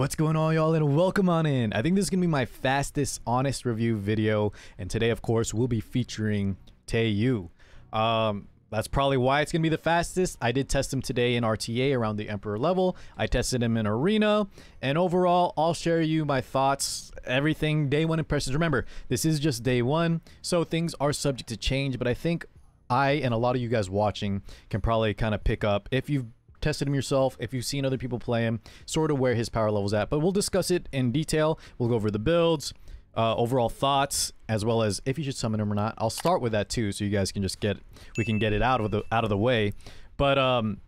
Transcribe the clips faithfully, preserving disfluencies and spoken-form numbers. What's going on, y'all, and welcome on in. I think this is gonna be my fastest honest review video, and today of course we'll be featuring Taeyou. Um that's probably why it's gonna be the fastest. I did test him today in R T A around the Emperor level. I tested him in Arena, and overall I'll share you my thoughts, everything, day one impressions. Remember, this is just day one, so things are subject to change, but I think I and a lot of you guys watching can probably kind of pick up, if you've tested him yourself, if you've seen other people play him, sort of where his power level's at. But we'll discuss it in detail. We'll go over the builds, uh, overall thoughts, as well as if you should summon him or not. I'll start with that too, so you guys can just get, we can get it out of the out of the way. But um,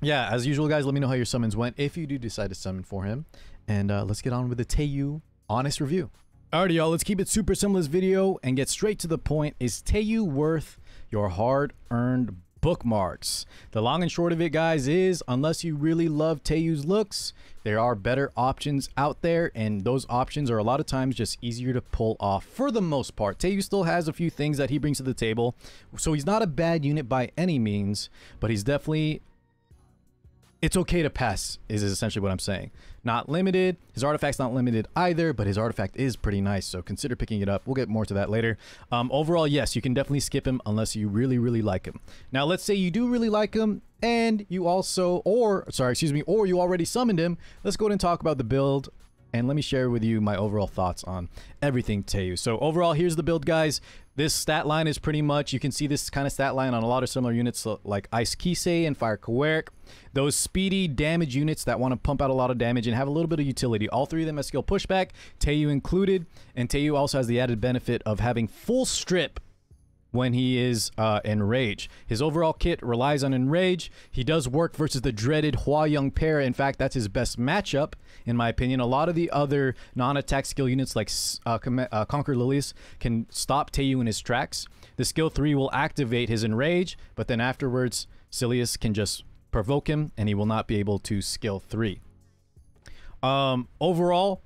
yeah, as usual, guys, let me know how your summons went if you do decide to summon for him. And uh, let's get on with the Taeyou honest review. Alrighty, y'all, let's keep it super simple this video and get straight to the point. Is Taeyou worth your hard-earned bookmarks? The long and short of it, guys, is unless you really love Taeyou's looks, there are better options out there, and those options are a lot of times just easier to pull off for the most part. Taeyou still has a few things that he brings to the table, so he's not a bad unit by any means, but he's definitely, it's okay to pass, is essentially what I'm saying. Not limited. His artifact's not limited either, but his artifact is pretty nice, so consider picking it up. We'll get more to that later. Um, overall, yes, you can definitely skip him unless you really, really like him. Now, let's say you do really like him, and you also, or, sorry, excuse me, or you already summoned him. Let's go ahead and talk about the build, and let me share with you my overall thoughts on everything Taeyou. So, overall, here's the build, guys. This stat line is pretty much, you can see this kind of stat line on a lot of similar units like Ice Kisei and Fire Kawerik. Those speedy damage units that want to pump out a lot of damage and have a little bit of utility. All three of them have skill pushback, Taeyou included. And Taeyou also has the added benefit of having full strip when he is uh, enraged. His overall kit relies on enrage. He does work versus the dreaded Hwayoung pair. In fact, that's his best matchup, in my opinion. A lot of the other non-attack skill units like uh, uh, Conqueror Lilias can stop Taeyou in his tracks. The skill three will activate his enrage, but then afterwards, Silius can just provoke him, and he will not be able to skill three. Um, overall,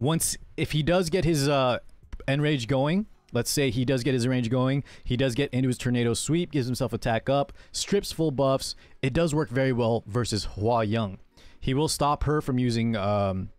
once if he does get his uh, enrage going, Let's say he does get his range going. He does get into his tornado sweep, gives himself attack up, strips full buffs. It does work very well versus Hwayoung. He will stop her from using um,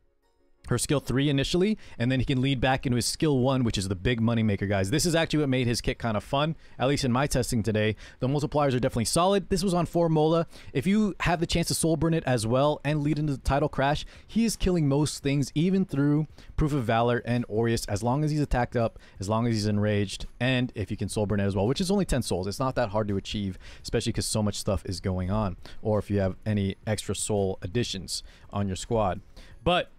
her skill three initially, and then he can lead back into his skill one, which is the big money maker, guys. This is actually what made his kit kind of fun, at least in my testing today. The multipliers are definitely solid. This was on four Mola. If you have the chance to soul burn it as well and lead into the title crash, he is killing most things, even through Proof of Valor and Aureus, as long as he's attacked up, as long as he's enraged, and if you can soul burn it as well, which is only ten souls. It's not that hard to achieve, especially because so much stuff is going on, or if you have any extra soul additions on your squad. But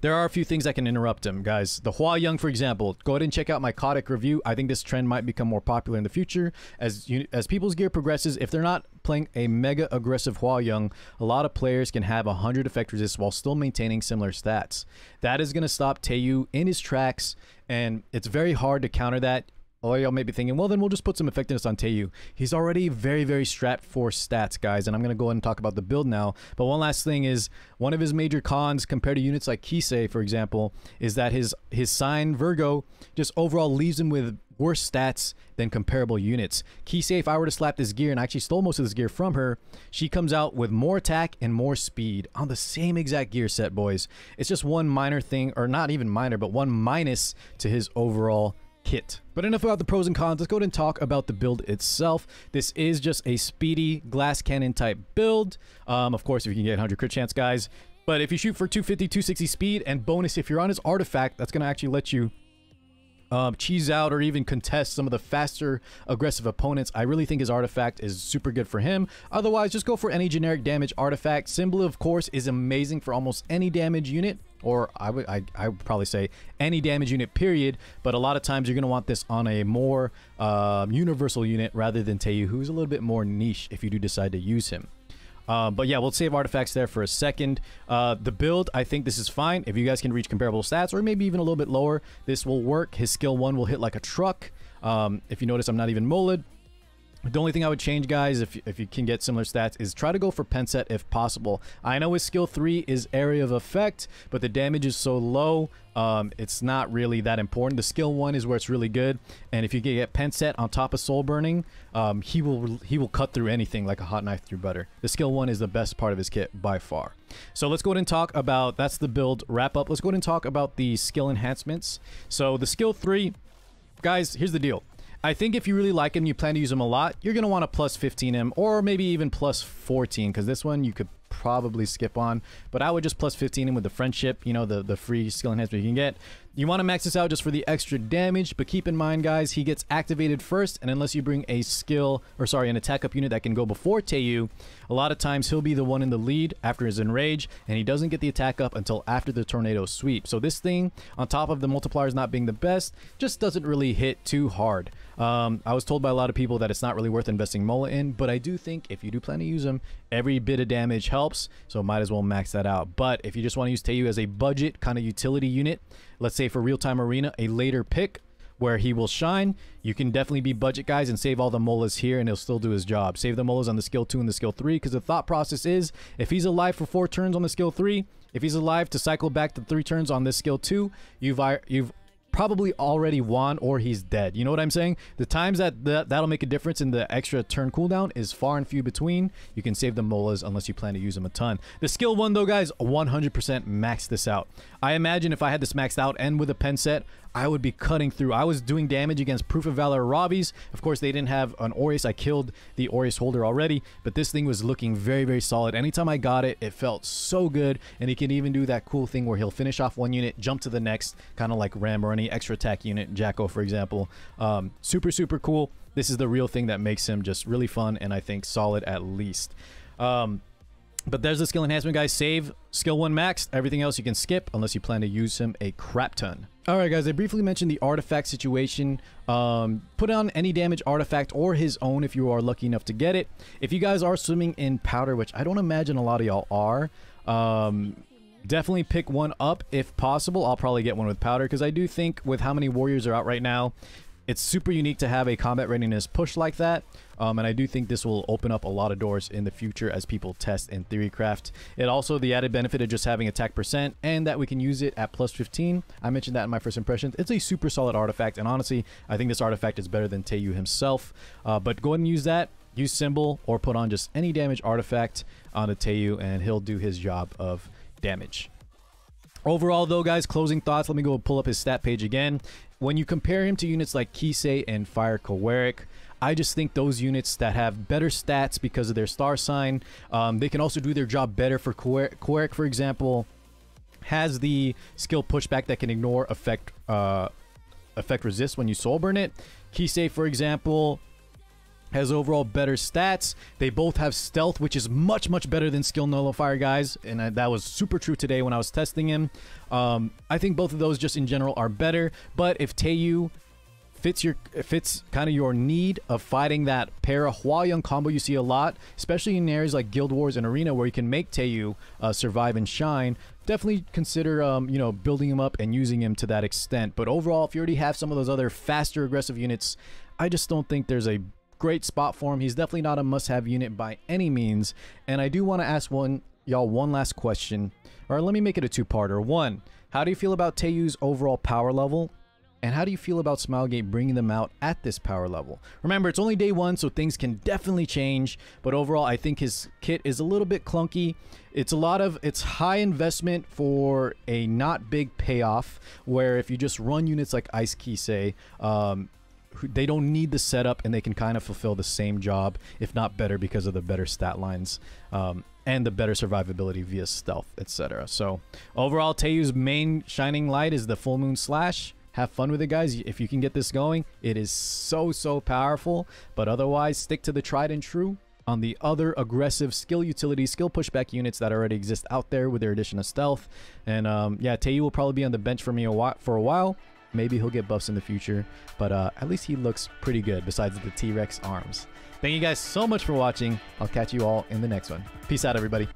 there are a few things that can interrupt him, guys. The Hwayoung, for example, go ahead and check out my Kodic review. I think this trend might become more popular in the future. As you, as people's gear progresses, if they're not playing a mega aggressive Hwayoung, a lot of players can have one hundred effect resist while still maintaining similar stats. That is going to stop Taeyou in his tracks, and it's very hard to counter that. Oh, y'all may be thinking, well, then we'll just put some effectiveness on Taeyou. He's already very, very strapped for stats, guys, and I'm going to go ahead and talk about the build now. But one last thing is, one of his major cons compared to units like Kise, for example, is that his, his sign, Virgo, just overall leaves him with worse stats than comparable units. Kise, if I were to slap this gear, and I actually stole most of this gear from her, she comes out with more attack and more speed on the same exact gear set, boys. It's just one minor thing, or not even minor, but one minus to his overall kit. But enough about the pros and cons. Let's go ahead and talk about the build itself. This is just a speedy glass cannon type build. Um, of course, if you can get one hundred crit chance, guys. But if you shoot for two fifty, two sixty speed, and bonus, if you're on his artifact, that's going to actually let you um, cheese out or even contest some of the faster, aggressive opponents. I really think his artifact is super good for him. Otherwise, just go for any generic damage artifact. Symbol, of course, is amazing for almost any damage unit. Or I would I, I would probably say any damage unit, period. But a lot of times you're going to want this on a more uh, universal unit rather than Taeyou, who's a little bit more niche if you do decide to use him. Uh, but yeah, we'll save artifacts there for a second. Uh, the build, I think this is fine. If you guys can reach comparable stats or maybe even a little bit lower, this will work. His skill one will hit like a truck. Um, if you notice, I'm not even moled. The only thing I would change, guys, if, if you can get similar stats, is try to go for Pencet if possible. I know his skill three is area of effect, but the damage is so low, um, it's not really that important. The skill one is where it's really good, and if you get Pencet on top of Soul Burning, um, he will he will cut through anything like a hot knife through butter. The skill one is the best part of his kit by far. So let's go ahead and talk about, that's the build wrap up. Let's go ahead and talk about the skill enhancements. So the skill three, guys, here's the deal. I think if you really like him, you plan to use him a lot, you're going to want to plus fifteen him, or maybe even plus fourteen, because this one you could probably skip on. But I would just plus fifteen him with the friendship, you know, the, the free skill enhancement you can get. You want to max this out just for the extra damage, but keep in mind, guys, he gets activated first, and unless you bring a skill, or sorry, an attack up unit that can go before Taeyou, a lot of times he'll be the one in the lead after his enrage, and he doesn't get the attack up until after the tornado sweep. So this thing, on top of the multipliers not being the best, just doesn't really hit too hard. Um, I was told by a lot of people that it's not really worth investing Mola in, but I do think if you do plan to use him, every bit of damage helps, so might as well max that out. But if you just want to use Taeyou as a budget kind of utility unit, let's say for real-time arena, a later pick where he will shine, you can definitely be budget, guys, and save all the Molas here, and he'll still do his job. Save the Molas on the skill two and the skill three, because the thought process is, if he's alive for four turns on the skill three, if he's alive to cycle back to three turns on this skill two, you've you've probably already won, or he's dead. You know what I'm saying? The times that th that'll make a difference in the extra turn cooldown is far and few between. You can save the Molas unless you plan to use them a ton. The skill one though, guys, one hundred percent max this out. I imagine if I had this maxed out and with a pen set, I would be cutting through. I was doing damage against Proof of Valor Ravi's. Of course, they didn't have an Aureus. I killed the Aureus holder already, but this thing was looking very, very solid. Anytime I got it, it felt so good, and he can even do that cool thing where he'll finish off one unit, jump to the next, kind of like Ram or any extra attack unit, Jacko, for example. Um, super, super cool. This is the real thing that makes him just really fun, and I think solid at least. Um, But there's the skill enhancement, guys. Save skill one maxed. Everything else you can skip unless you plan to use him a crap ton. All right, guys, I briefly mentioned the artifact situation. Um, put on any damage artifact or his own if you are lucky enough to get it. If you guys are swimming in powder, which I don't imagine a lot of y'all are, um, definitely pick one up if possible. I'll probably get one with powder because I do think with how many warriors are out right now, it's super unique to have a combat readiness push like that. Um, and I do think this will open up a lot of doors in the future as people test in Theorycraft. It also, the added benefit of just having attack percent and that we can use it at plus fifteen. I mentioned that in my first impressions. It's a super solid artifact. And honestly, I think this artifact is better than Taeyou himself. Uh, but go ahead and use that. Use Symbol or put on just any damage artifact on a Taeyou and he'll do his job of damage. Overall though, guys, closing thoughts. Let me go pull up his stat page again. When you compare him to units like Kise and Fire Kawerik, I just think those units that have better stats because of their star sign, um, they can also do their job better. For Kawerik, for example, has the skill pushback that can ignore effect, uh, effect resist when you soul burn it. Kise, for example, has overall better stats. They both have stealth, which is much, much better than skill nullifier, guys. And I, that was super true today when I was testing him. Um, I think both of those just in general are better. But if Taeyou fits your fits kind of your need of fighting that para Hwayoung combo you see a lot, especially in areas like Guild Wars and Arena where you can make Taeyou uh, survive and shine, definitely consider um, you know, building him up and using him to that extent. But overall, if you already have some of those other faster aggressive units, I just don't think there's a great spot for him. He's definitely not a must-have unit by any means. And I do want to ask one y'all one last question, or let me make it a two-parter. One, how do you feel about Taeyou's overall power level? And how do you feel about Smilegate bringing them out at this power level? Remember, it's only day one, so things can definitely change. But overall, I think his kit is a little bit clunky. It's a lot of, it's high investment for a not big payoff, where if you just run units like Ice Kisei, um, they don't need the setup and they can kind of fulfill the same job, if not better, because of the better stat lines um, and the better survivability via stealth, et cetera. So overall, Taeyou's main shining light is the Full Moon Slash. Have fun with it, guys. If you can get this going, it is so, so powerful. But otherwise, stick to the tried and true on the other aggressive skill utility, skill pushback units that already exist out there with their addition of stealth. And um, yeah, Taeyou will probably be on the bench for me a while, for a while. Maybe he'll get buffs in the future, but uh, at least he looks pretty good besides the T-Rex arms. Thank you guys so much for watching. I'll catch you all in the next one. Peace out, everybody.